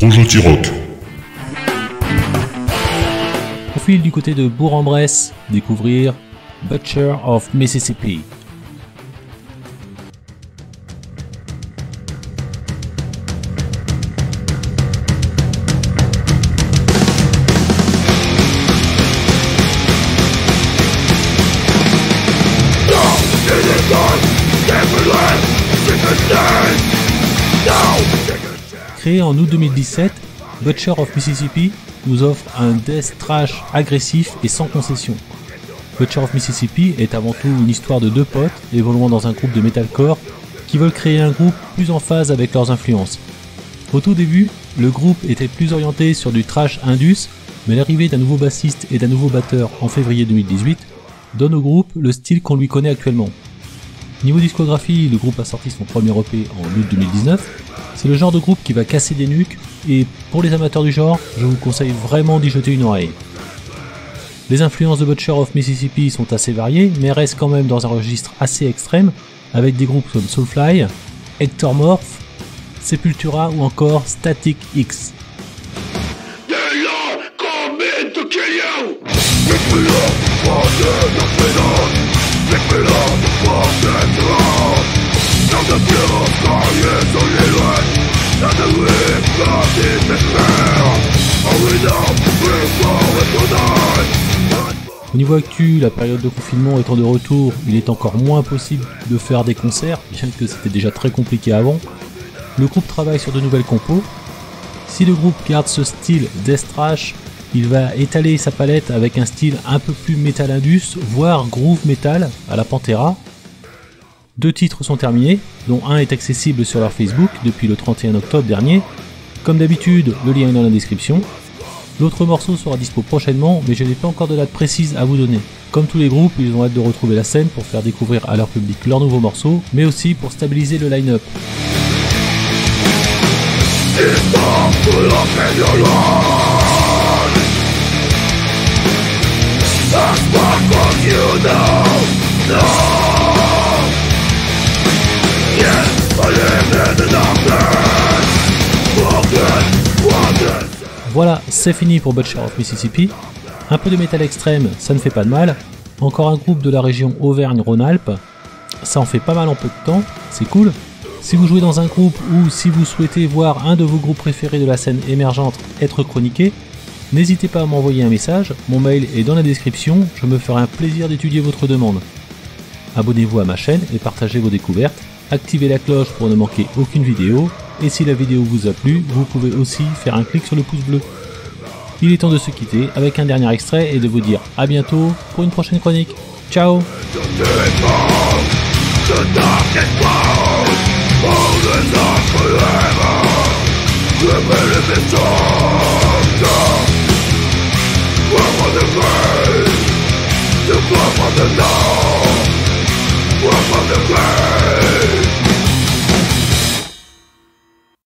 Projotirock. On file du côté de Bourg-en-Bresse, découvrir Butcher of Mississippi. Créé en août 2017, Butcher of Mississippi nous offre un death trash agressif et sans concession. Butcher of Mississippi est avant tout une histoire de deux potes évoluant dans un groupe de metalcore qui veulent créer un groupe plus en phase avec leurs influences. Au tout début, le groupe était plus orienté sur du trash indus, mais l'arrivée d'un nouveau bassiste et d'un nouveau batteur en février 2018 donne au groupe le style qu'on lui connaît actuellement. Niveau discographie, le groupe a sorti son premier EP en août 2019. C'est le genre de groupe qui va casser des nuques, et pour les amateurs du genre, je vous conseille vraiment d'y jeter une oreille. Les influences de Butcher of Mississippi sont assez variées, mais restent quand même dans un registre assez extrême, avec des groupes comme Soulfly, Hector Morph, Sepultura ou encore Static X. Au niveau actuel, la période de confinement étant de retour, il est encore moins possible de faire des concerts, bien que c'était déjà très compliqué avant. Le groupe travaille sur de nouvelles compos. Si le groupe garde ce style death thrash, il va étaler sa palette avec un style un peu plus metal indus, voire groove metal à la Pantera. Deux titres sont terminés, dont un est accessible sur leur Facebook depuis le 31 octobre dernier. Comme d'habitude, le lien est dans la description. L'autre morceau sera dispo prochainement, mais je n'ai pas encore de date précise à vous donner. Comme tous les groupes, ils ont hâte de retrouver la scène pour faire découvrir à leur public leurs nouveaux morceaux, mais aussi pour stabiliser le line-up. Voilà, c'est fini pour Butcher of Mississippi. Un peu de métal extrême, ça ne fait pas de mal. Encore un groupe de la région Auvergne-Rhône-Alpes. Ça en fait pas mal en peu de temps, c'est cool. Si vous jouez dans un groupe ou si vous souhaitez voir un de vos groupes préférés de la scène émergente être chroniqué, n'hésitez pas à m'envoyer un message, mon mail est dans la description, je me ferai un plaisir d'étudier votre demande. Abonnez-vous à ma chaîne et partagez vos découvertes, activez la cloche pour ne manquer aucune vidéo, et si la vidéo vous a plu, vous pouvez aussi faire un clic sur le pouce bleu. Il est temps de se quitter avec un dernier extrait et de vous dire à bientôt pour une prochaine chronique. Ciao! We're from the grave.